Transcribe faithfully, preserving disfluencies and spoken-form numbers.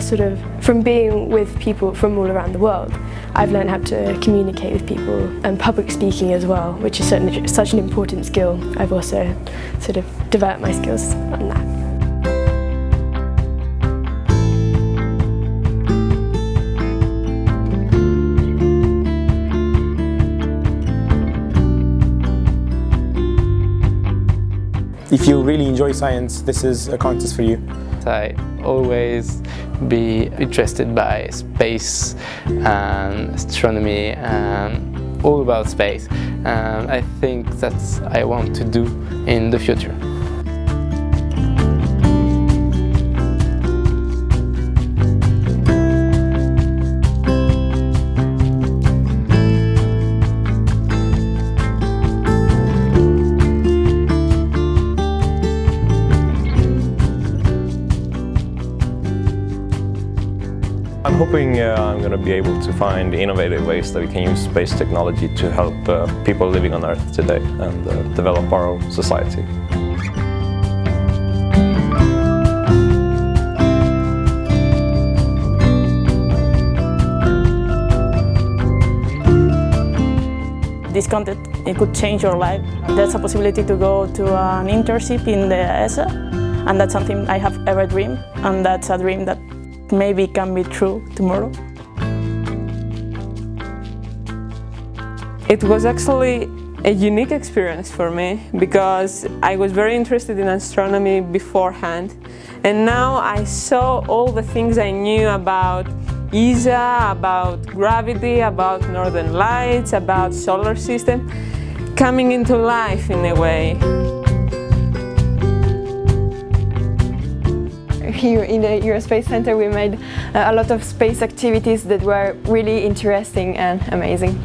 sort of, from being with people from all around the world, I've learned how to communicate with people, and public speaking as well, which is certainly such an important skill. I've also sort of developed my skills on that. If you really enjoy science, this is a contest for you. I always be interested by space and astronomy and all about space, and I think that's what I want to do in the future. I'm hoping uh, I'm going to be able to find innovative ways that we can use space technology to help uh, people living on Earth today and uh, develop our own society. This content, it could change your life. There's a possibility to go to an internship in the E S A, and that's something I have ever dreamed, and that's a dream that maybe it can be true tomorrow. It was actually a unique experience for me because I was very interested in astronomy beforehand, and now I saw all the things I knew about E S A, about gravity, about northern lights, about solar system coming into life in a way. Here in the Euro Space Center we made a lot of space activities that were really interesting and amazing.